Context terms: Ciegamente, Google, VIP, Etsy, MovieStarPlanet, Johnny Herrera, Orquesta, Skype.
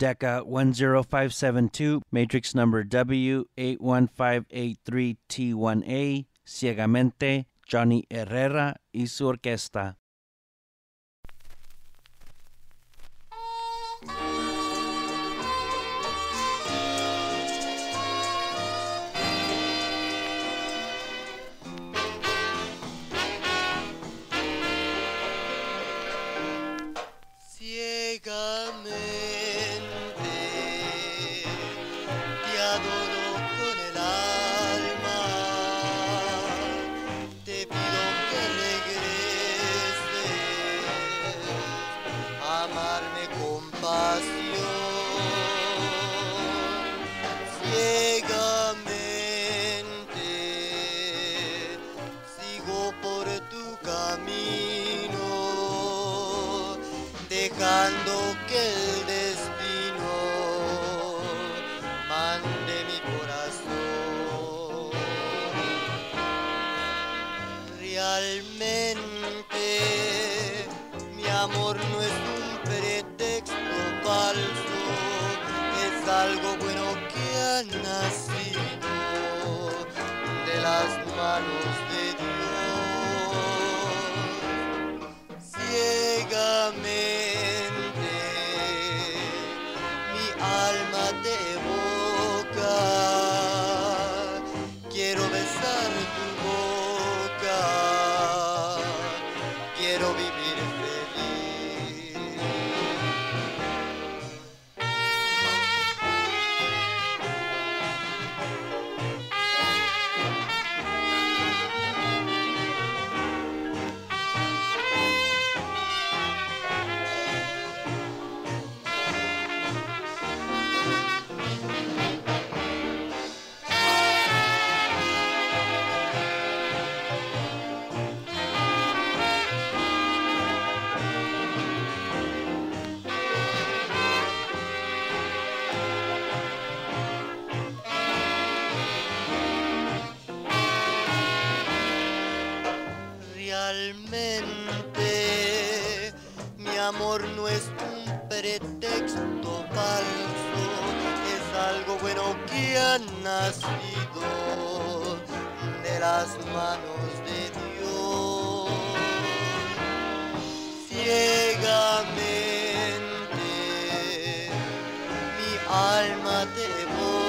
DECA 10572, matrix number W81583T1A, Ciegamente, Johnny Herrera y su orquesta. Ciegamente te adoro con el alma, te pido que regreses a amarme con pasión. Ciegamente sigo por tu camino, dejando que el destino mande mi corazón. Realmente mi amor no es un pretexto falso, es algo bueno que ha nacido de las manos de Dios. Ciegamente te evoca, quiero besar tu boca, quiero vivir realmente. Mi amor no es un pretexto falso, es algo bueno que ha nacido de las manos de Dios. Ciegamente mi alma te voy.